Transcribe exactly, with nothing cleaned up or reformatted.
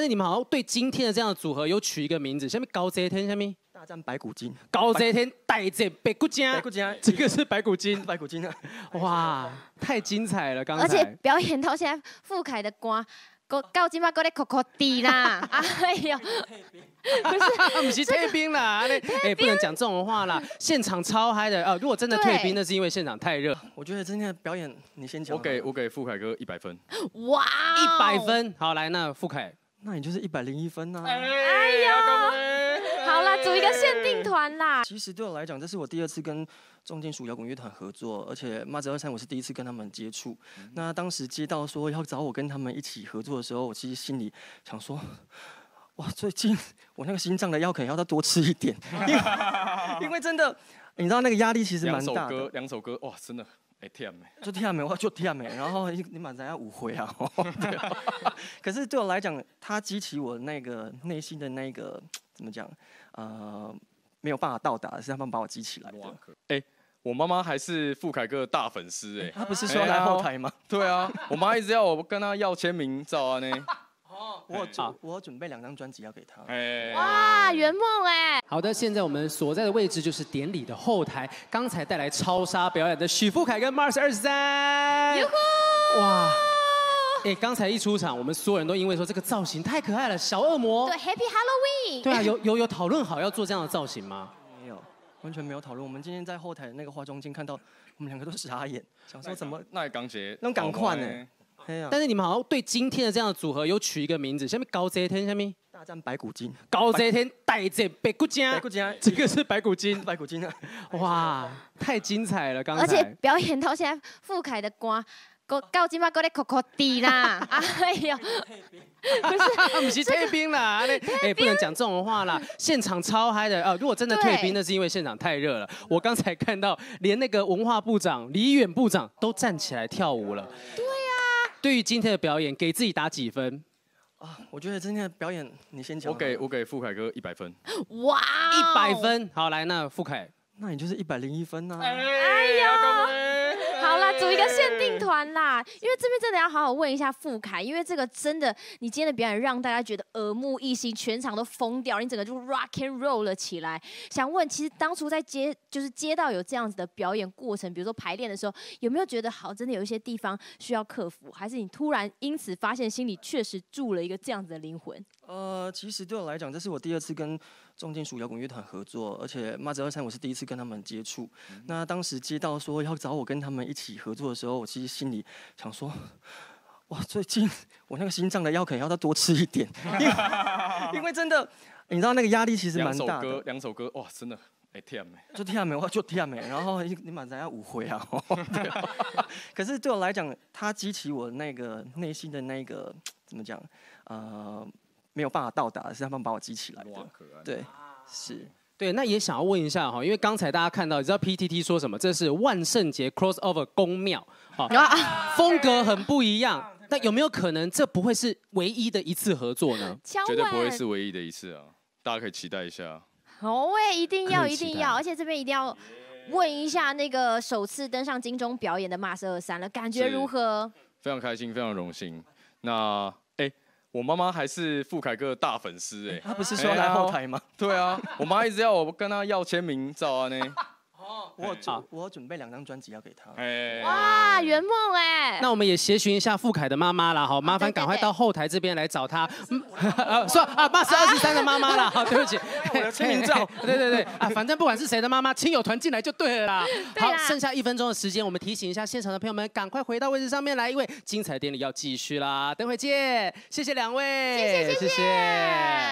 但是你们好像对今天的这样的组合有取一个名字，下面高这一天，下面大战白骨精，高这一天带着白骨精，白骨精，这个是白骨精，白骨精啊！哇，太精彩了！刚才而且表演到现在，傅凯的歌。 到今嘛，搁咧哭哭地啦！哎呦，不是，不是退兵啦！哎，不能讲这种话啦！现场超嗨的啊！如果真的退兵，那是因为现场太热。我觉得今天的表演，你先讲。我给我给傅凯哥一百分。哇！一百分，好来，那傅凯，那你就是一百零一分呐！哎呦，好啦，组一个限定团啦。其实对我来讲，这是我第二次跟重金属摇滚乐团合作，而且麻子二三我是第一次跟他们接触。嗯、那当时接到说要找我跟他们一起合作的时候，我其实心里想说，哇，最近我那个心脏的药可能要再多吃一点，因为因为真的，你知道那个压力其实蛮大的。两首歌，两首歌，哇，真的。 哎，天美，就天美，我就天美，然后你满咱要误会啊！可是对我来讲，它激起我那个内心的那个怎么讲？呃，没有办法到达，是他们把我激起来的。哎，我妈妈还是傅凯哥的大粉丝哎，她不是说来后台吗？对啊，我妈一直要我跟她要签名照啊呢。哦，我我准备两张专辑要给她。哎，哇，圆梦哎！ 好的，现在我们所在的位置就是典礼的后台。刚才带来超杀表演的许富凯跟 Mars 二三，哇！哎，刚才一出场，我们所有人都因为说这个造型太可爱了，小恶魔。对 ，Happy Halloween。对啊，有有有讨论好要做这样的造型吗？没有，完全没有讨论。我们今天在后台的那个化妆间看到，我们两个都傻眼，想说怎么那港姐那港款呢？但是你们好像对今天的这样的组合有取一个名字，下面高这一天，下面。 大战白骨精，高这一天带着白骨精，白骨精，这个是白骨精，白骨精啊！哇，太精彩了！刚才而且表演到现在，傅凯的歌，到到今嘛搁咧哭哭地啦！哎呦，不是，不是退兵啦！哎，不能讲这种话啦！现场超嗨的啊！如果真的退兵，那是因为现场太热了。我刚才看到，连那个文化部长李远部长都站起来跳舞了。对呀。对于今天的表演，给自己打几分？ 啊，我觉得今天的表演，你先讲。我给我给傅凯哥一百分。哇！一百分，好来，那傅凯，那你就是一百零一分呐。哎呦，好啦，组一个限定团啦，因为这边真的要好好问一下傅凯，因为这个真的，你今天的表演让大家觉得耳目一新，全场都疯掉，你整个就 rock and roll 了起来。想问，其实当初在接就是接到有这样子的表演过程，比如说排练的时候，有没有觉得好，真的有一些地方需要克服，还是你突然因此发现心里确实住了一个这样子的灵魂？呃，其实对我来讲，这是我第二次跟重金属摇滚乐团合作，而且麻子二三我是第一次跟他们接触。嗯、那当时接到说要找我跟他们一起合作的时候，我其实心里想说，哇，最近我那个心脏的药可能要再多吃一点，因为因为真的，你知道那个压力其实蛮大的。两首歌，两首歌，哇，真的。 哎，天美，就天美，我就天美，然后你你满咱要误会啊！可是对我来讲，它激起我那个内心的那个怎么讲？呃，没有办法到达，是他们把我激起来的。对，是。 对，那也想要问一下哈，因为刚才大家看到，你知道 P T T 说什么？这是万圣节 crossover 宫庙，好、啊，风格很不一样。那有没有可能这不会是唯一的一次合作呢？绝对不会是唯一的一次啊！大家可以期待一下。 哦喂，一定要一定要，而且这边一定要问一下那个首次登上金钟表演的Mars 二三了，感觉如何？非常开心，非常荣幸。那哎、欸，我妈妈还是傅凯哥的大粉丝哎、欸，她不是说来后台吗？对啊，我妈一直要我跟她要签名照啊呢。哦，我我准备两张专辑要给她。哎，哇，圆梦哎！那我们也协寻一下傅凯的妈妈啦，好，麻烦赶快到后台这边来找她。啊，算啊，Mars 二三的妈妈啦，好，对不起。 我的签名照，对对对啊，反正不管是谁的妈妈，亲友团进来就对了啦。好，剩下一分钟的时间，我们提醒一下现场的朋友们，赶快回到位置上面来，因为精彩典礼要继续啦。等会见，谢谢两位，谢谢谢谢。